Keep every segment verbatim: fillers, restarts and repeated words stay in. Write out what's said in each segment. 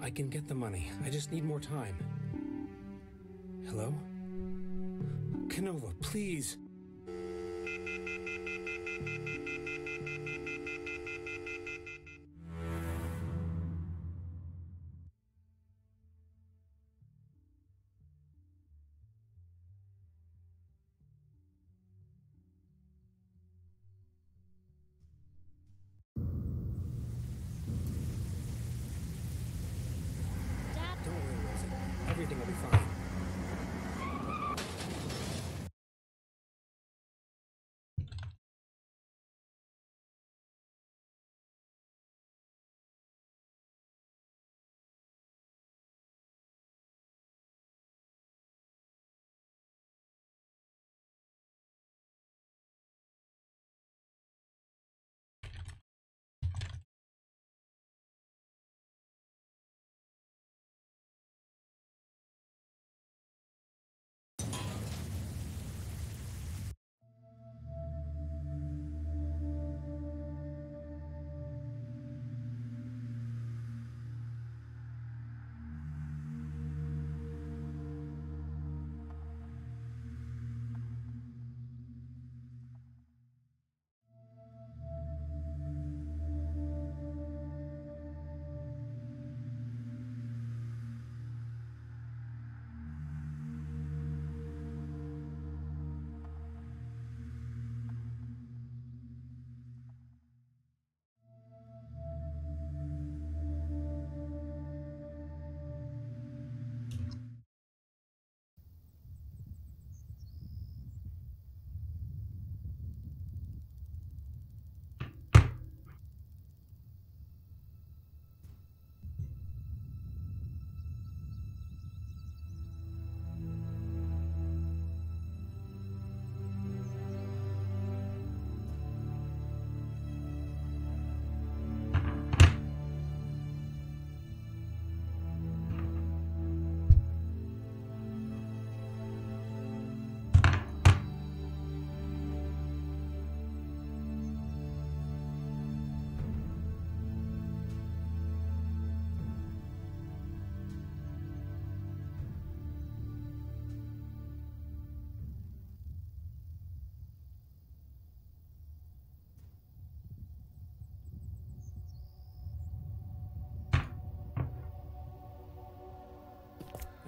I can get the money. I just need more time. Hello? Canova, please. Everything will be fine.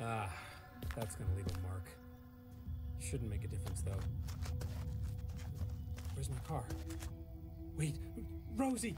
Ah, that's gonna leave a mark. Shouldn't make a difference, though. Where's my car? Wait, Rosie!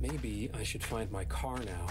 Maybe I should find my car now.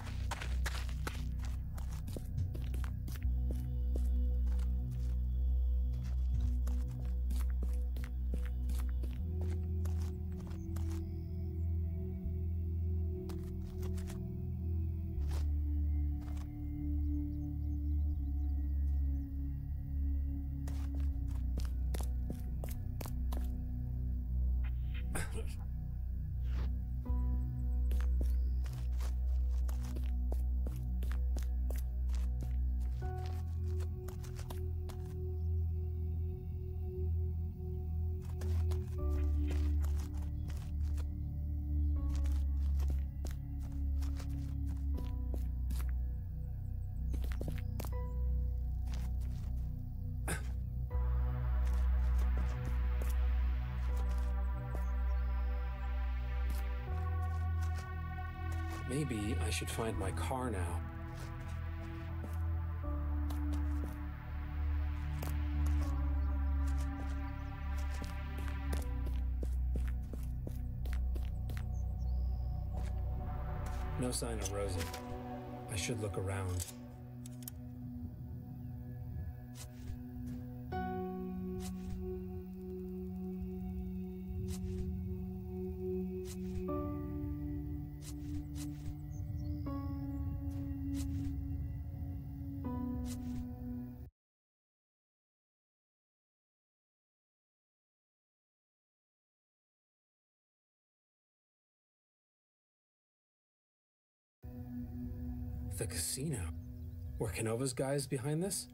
Maybe I should find my car now. No sign of Rosie. I should look around. The casino. Were Canova's guys behind this?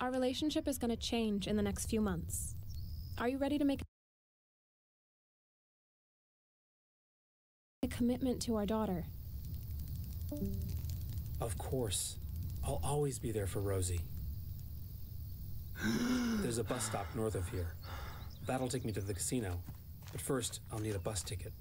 Our relationship is going to change in the next few months. Are you ready to make a commitment to our daughter? Of course. I'll always be there for Rosie. There's a bus stop north of here. That'll take me to the casino. But first, I'll need a bus ticket.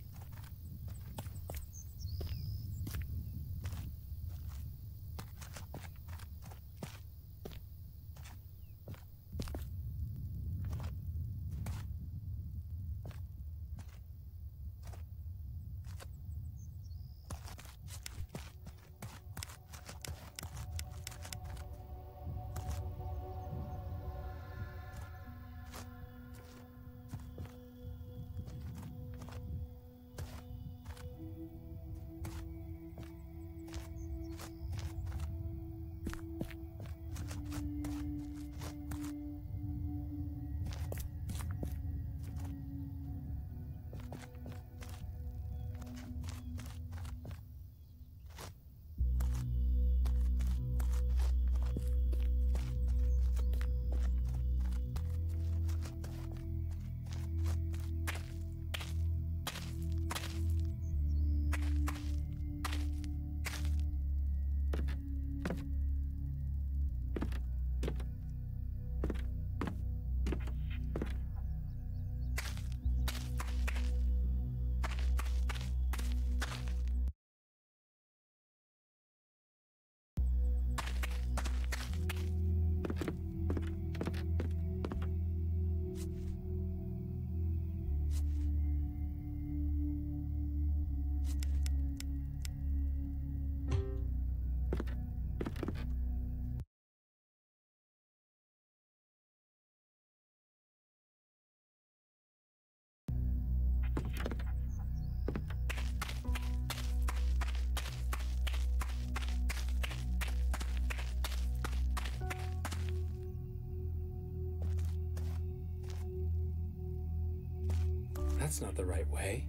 That's not the right way.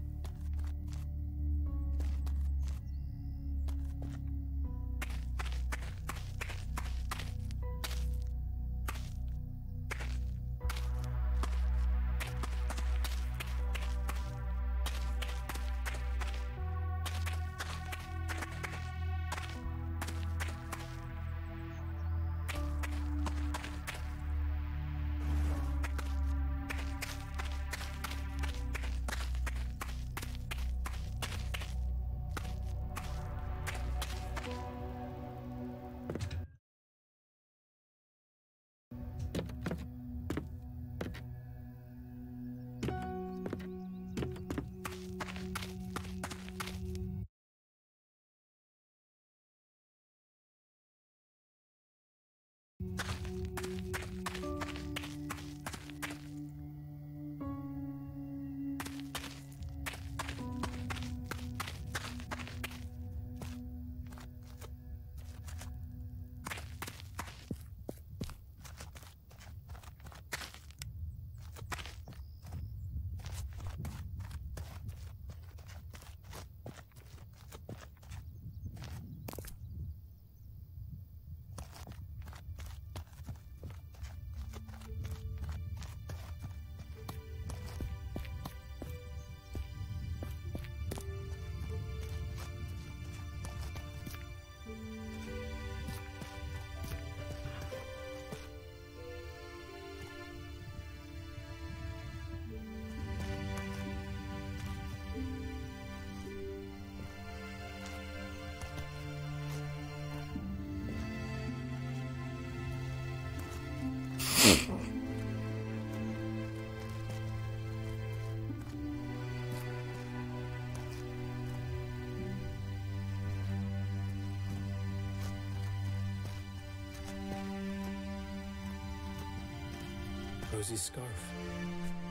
Rosie's scarf.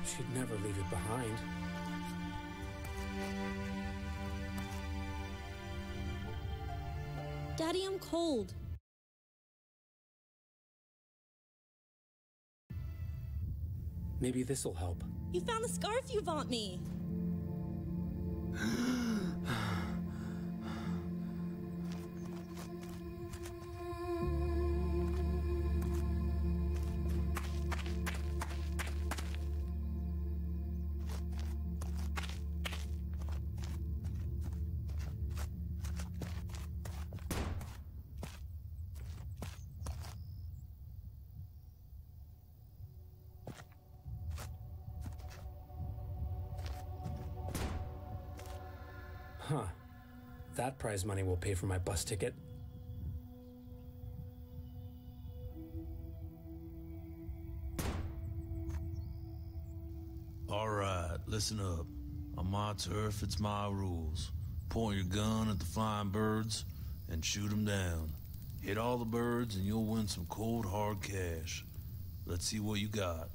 She'd never leave it behind. Daddy, I'm cold. Maybe this'll help. You found the scarf you bought me. Huh. That prize money will pay for my bus ticket. All right, listen up. On my turf, it's my rules. Point your gun at the flying birds and shoot them down. Hit all the birds and you'll win some cold, hard cash. Let's see what you got.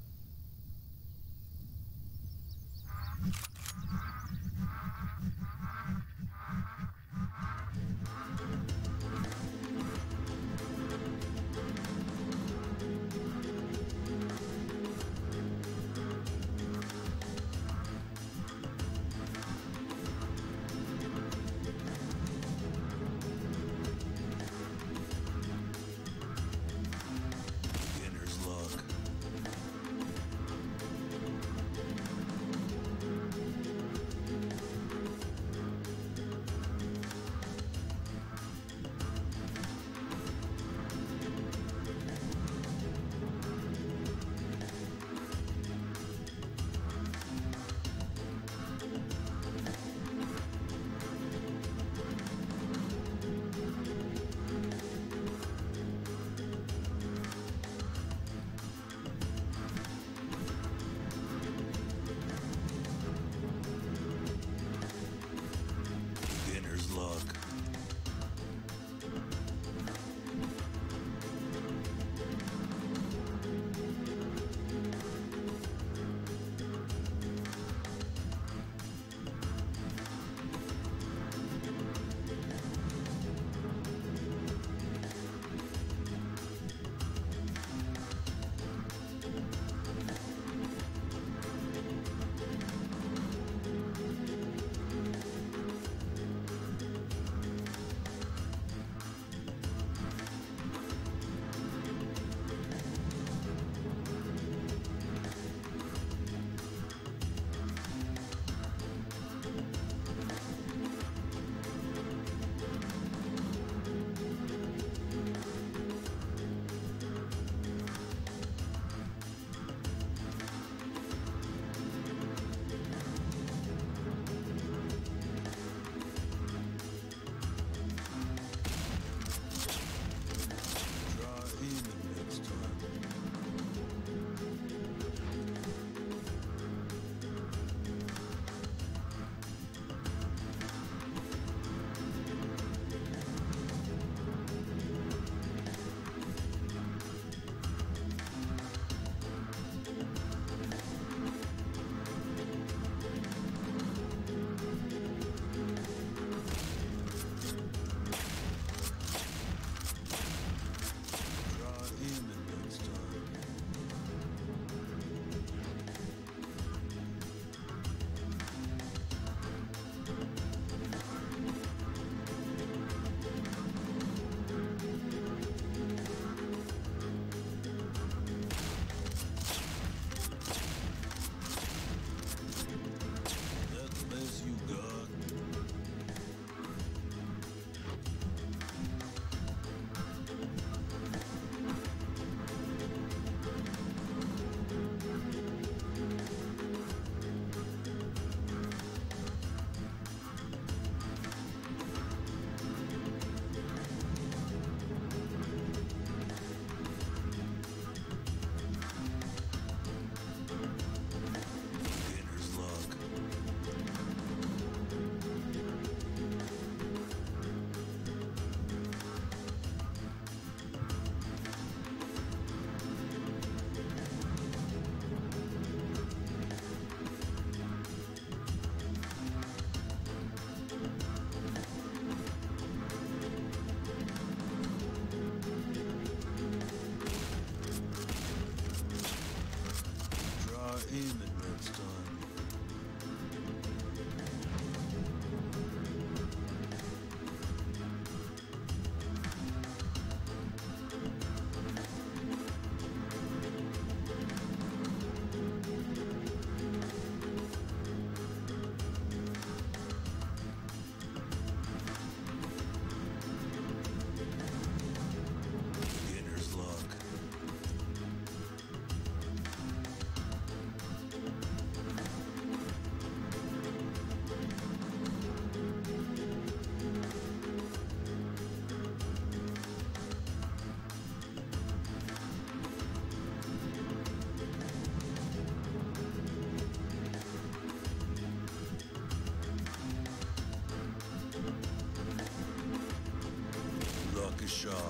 shot.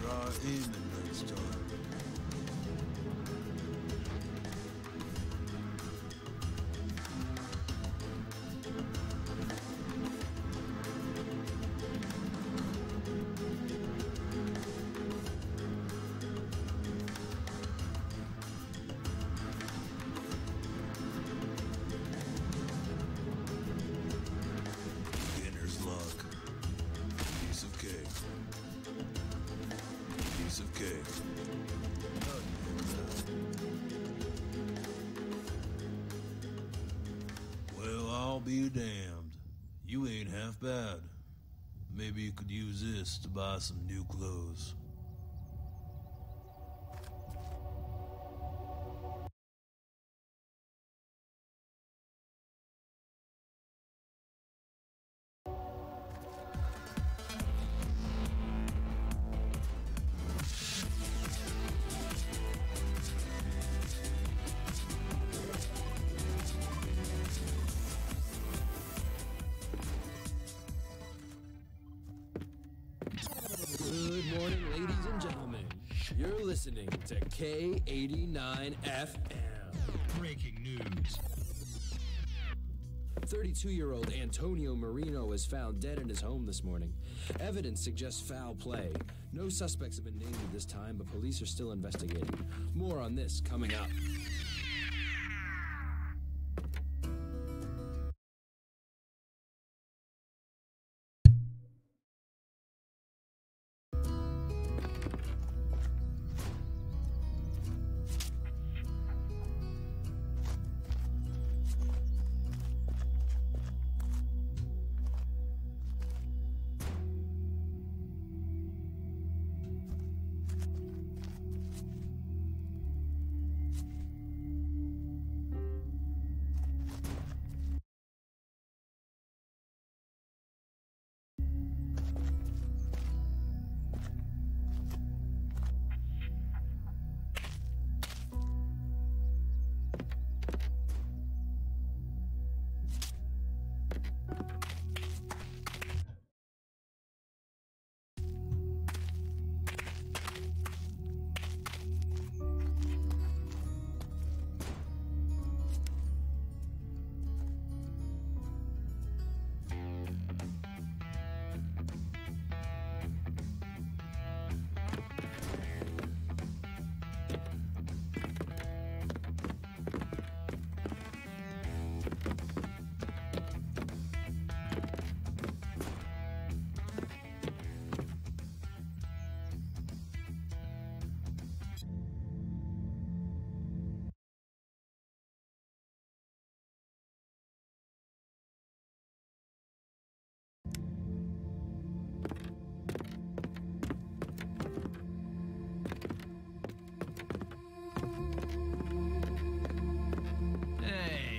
Draw in the next time. Be damned, you ain't half bad. Maybe you could use this to buy some new clothes. Listening to K eighty-nine F M. Breaking news. thirty-two-year-old Antonio Marino was found dead in his home this morning. Evidence suggests foul play. No suspects have been named at this time, but police are still investigating. More on this coming up.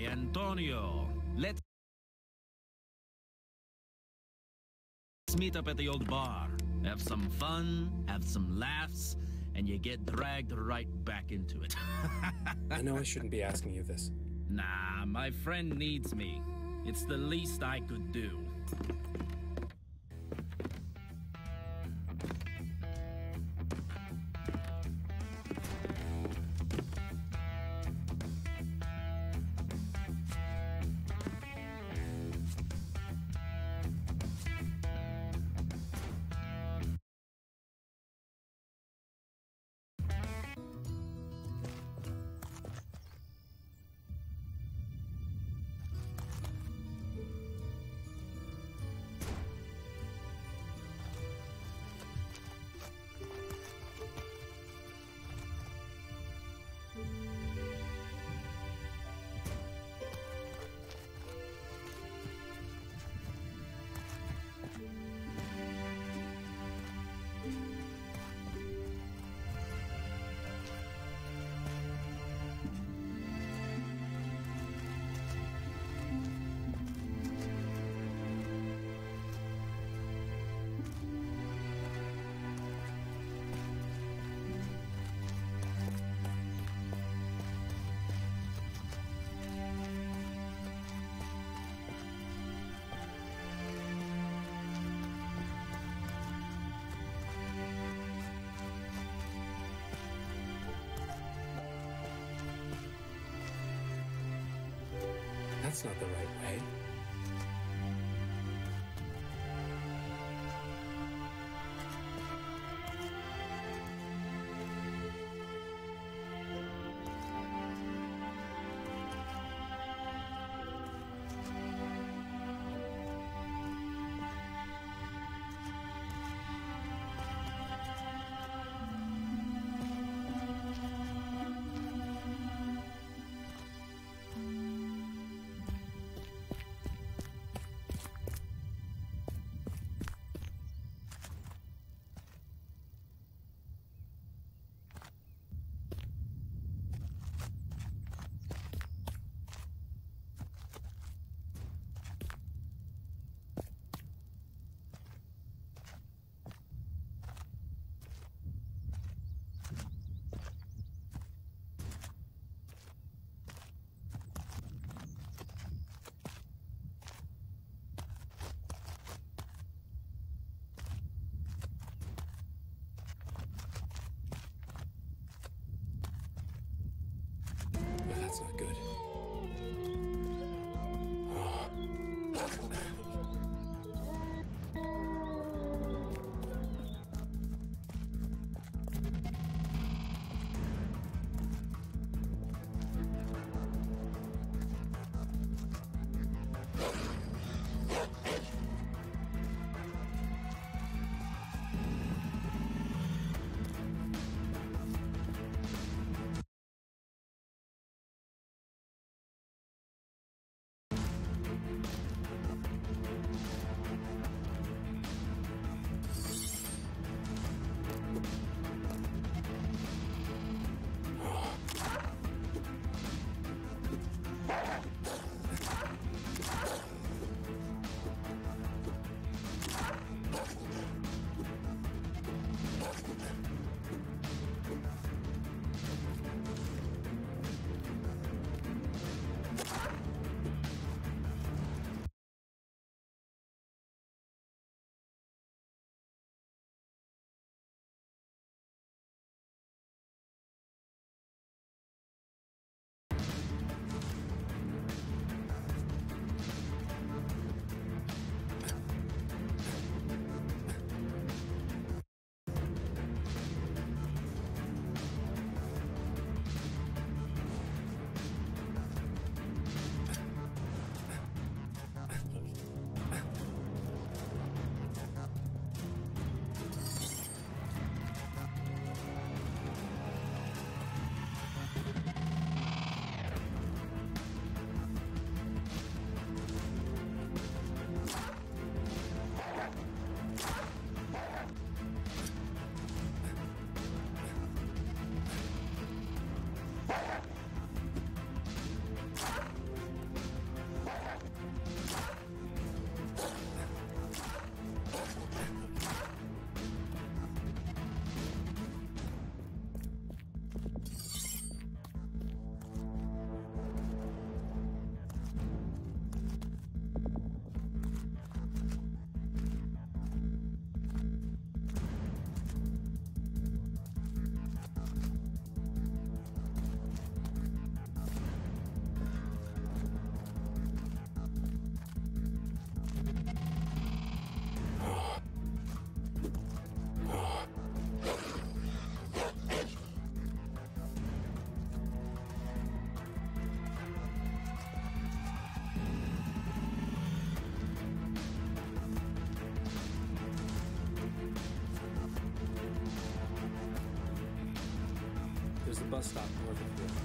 Antonio, let's meet up at the old bar, have some fun, have some laughs, and you get dragged right back into it. I know I shouldn't be asking you this. Nah, my friend needs me. It's the least I could do. That's not the right way. That's not good. Bus stop north of here.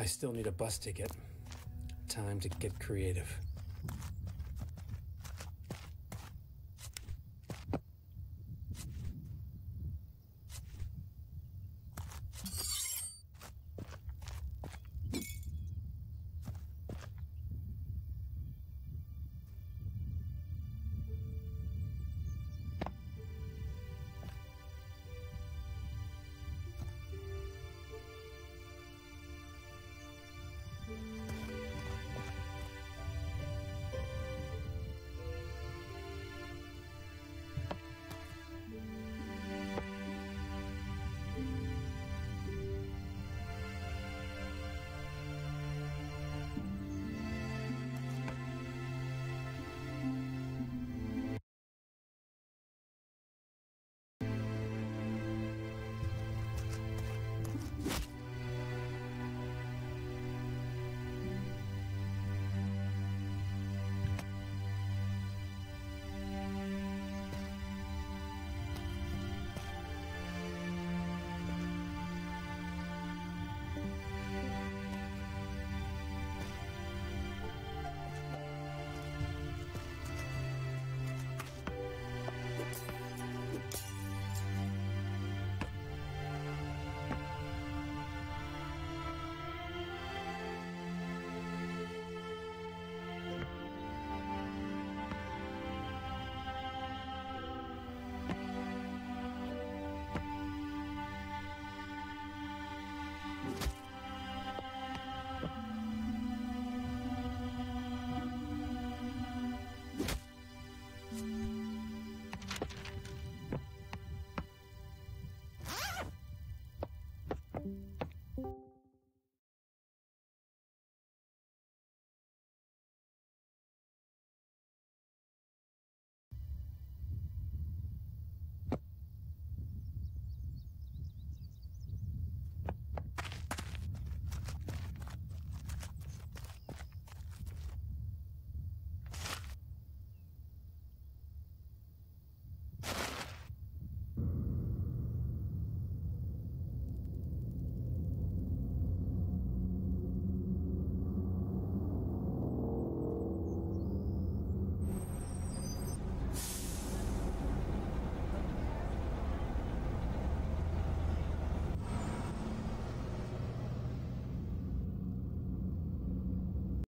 I still need a bus ticket. Time to get creative.